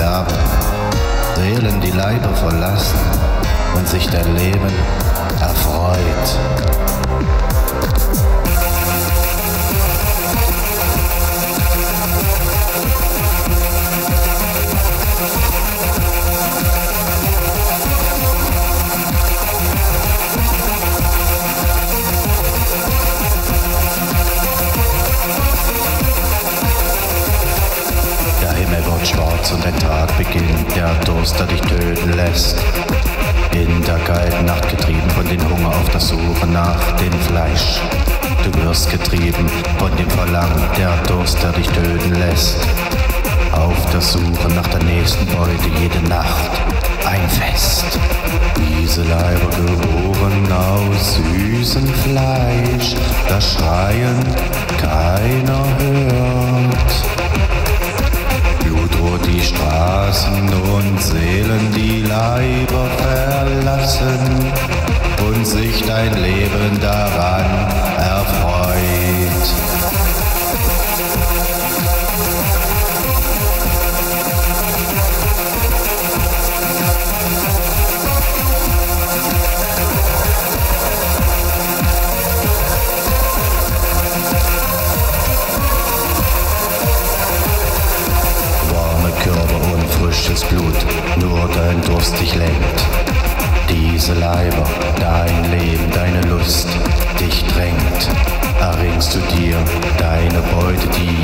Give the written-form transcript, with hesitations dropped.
sterben, Seelen, die Leibe verlassen und sich der Leben erfreut. Schwarz und der Tag beginnt, der Durst, der dich töten lässt. In der kalten Nacht getrieben von dem Hunger auf der Suche nach dem Fleisch. Du wirst getrieben von dem Verlangen, der Durst, der dich töten lässt. Auf der Suche nach der nächsten Beute, jede Nacht ein Fest. Diese Leiber geboren aus süßem Fleisch, das Schreien keiner hört. Die Straßen und Seelen, die Leiber verlassen und sich dein Leben daran erfreut. Frisches Blut, nur dein Durst dich lenkt. Diese Leiber, dein Leben, deine Lust dich drängt. Erringst du dir deine Beute, die